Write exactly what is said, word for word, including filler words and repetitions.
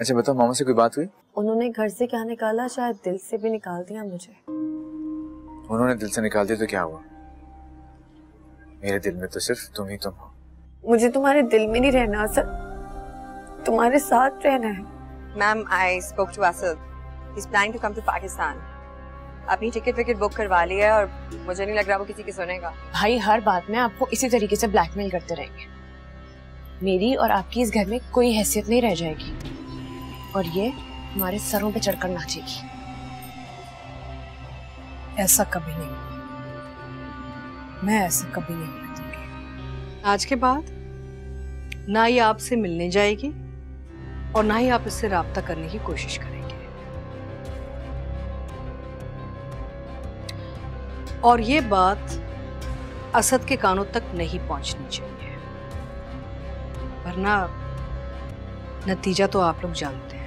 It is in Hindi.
अच्छा बताओ, मामा से कोई बात हुई? उन्होंने घर से क्या निकाला, शायद दिल से भी निकाल दिया मुझे। उन्होंने दिल से निकाल दिया तो क्या हुआ? मेरे दिल में तो सिर्फ तुम ही तुम हो। मुझे तुम्हारे दिल में नहीं रहना असद, तुम्हारे साथ रहना है। Ma'am, I spoke to Asad, he is planning to come to Pakistan. अपनी टिकट विकेट बुक करवा ली है और मुझे नहीं लग रहा वो किसी की सुनेगा। भाई, हर बात में आपको इसी तरीके से ब्लैकमेल करते रहेंगे। मेरी और आपकी इस घर में कोई हैसियत नहीं रह जाएगी और ये हमारे सरों पे चढ़कर नाचेगी। ऐसा कभी नहीं, मैं ऐसा कभी नहीं होने दूंगी। आज के बाद ना ही आपसे मिलने जाएगी और ना ही आप इससे राब्ता करने की कोशिश करेंगे। और ये बात असद के कानों तक नहीं पहुंचनी चाहिए, वरना नतीजा तो आप लोग जानते हैं।